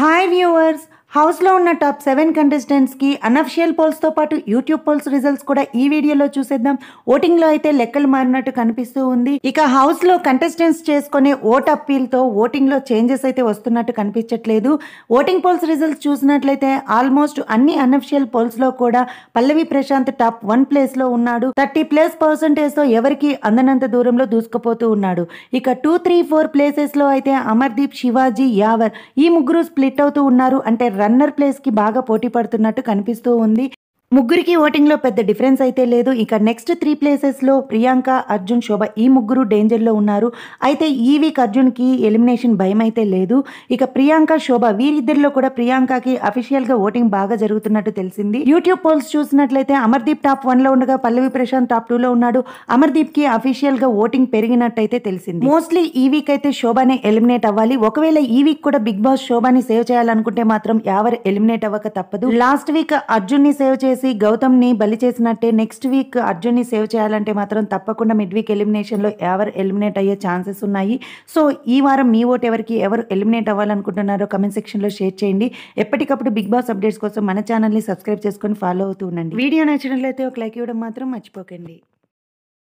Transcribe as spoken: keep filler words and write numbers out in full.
Hi viewers, హౌస్లో ఉన్న top seven కంటెస్టెంట్స్కి అనఫిషియల్ పోల్స్తో పాటు యూట్యూబ్ పోల్స్ రిజల్ట్స్ కూడా ఈ వీడియోలో చూసేద్దాం. ఓటింగ్లో అయితే లెక్కలు మారినట్టు కనిపిస్తూ ఉంది. ఇక హౌస్లో కంటెస్టెంట్స్ చేసుకునే ఓట్ అప్పీల్తో ఓటింగ్లో చేంజెస్ అయితే వస్తున్నట్టు కనిపించట్లేదు. ఓటింగ్ పోల్స్ రిజల్ట్స్ చూసినట్లయితే ఆల్మోస్ట్ అన్ని అనఫిషియల్ పోల్స్లో కూడా పల్లవి ప్రశాంత్ టాప్ వన్ ప్లేస్లో ఉన్నాడు. థర్టీ ప్లస్ పర్సంటేజ్తో ఎవరికి అందనంత దూరంలో దూసుకుపోతూ ఉన్నాడు. ఇక టూ త్రీ ఫోర్ ప్లేసెస్లో అయితే అమర్దీప్, శివాజీ, యావర్ ఈ ముగ్గురు స్ప్లిట్ అవుతూ ఉన్నారు. అంటే రన్నర్ ప్లేస్ కి బాగా పోటీ పడుతున్నట్టు కనిపిస్తూ ఉంది. ముగ్గురికి ఓటింగ్లో పెద్ద డిఫరెన్స్ అయితే లేదు. ఇక నెక్స్ట్ త్రీ ప్లేసెస్లో ప్రియాంక, అర్జున్, శోభ ఈ ముగ్గురు డేంజర్లో ఉన్నారు. అయితే ఈ వీక్ అర్జున్కి ఎలిమినేషన్ భయం అయితే లేదు. ఇక ప్రియాంక, శోభ వీరిద్దరిలో కూడా ప్రియాంకకి అఫీషియల్గా ఓటింగ్ బాగా జరుగుతున్నట్టు తెలిసింది. యూట్యూబ్ పోల్స్ చూసినట్లయితే అమర్దీప్ టాప్ వన్లో ఉండగా పల్లవి ప్రశాంత్ టాప్ టూలో ఉన్నాడు. అమర్దీప్కి అఫీషియల్గా ఓటింగ్ పెరిగినట్టయితే తెలిసింది. మోస్ట్లీ ఈ వీక్ అయితే శోభనే ఎలిమినేట్ అవ్వాలి. ఒకవేళ ఈ వీక్ కూడా బిగ్ బాస్ శోభని సేవ్ చేయాలనుకుంటే మాత్రం ఎవరు ఎలిమినేట్ అవ్వక తప్పదు. లాస్ట్ వీక్ అర్జున్ని సేవ్ చేసి గౌతమ్ ని బలి చేసినట్టే నెక్స్ట్ వీక్ అర్జున్ ని సేవ్ చేయాలంటే మాత్రం తప్పకుండా మిడ్ వీక్ ఎలిమినేషన్ లో ఎవరు ఎలిమినేట్ అయ్యే ఛాన్సెస్ ఉన్నాయి. సో ఈ వారం మీ ఓటు ఎవరికి, ఎవరు ఎలిమినేట్ అవ్వాలనుకుంటున్నారో కమెంట్ సెక్షన్ లో షేర్ చేయండి. ఎప్పటికప్పుడు బిగ్ బాస్ అప్డేట్స్ కోసం మన ఛానల్ ని సబ్స్క్రైబ్ చేసుకొని ఫాలో అవుతూ ఉండండి. వీడియో నచ్చినట్లయితే ఒక లైక్ ఇవ్వడం మాత్రం మర్చిపోకండి.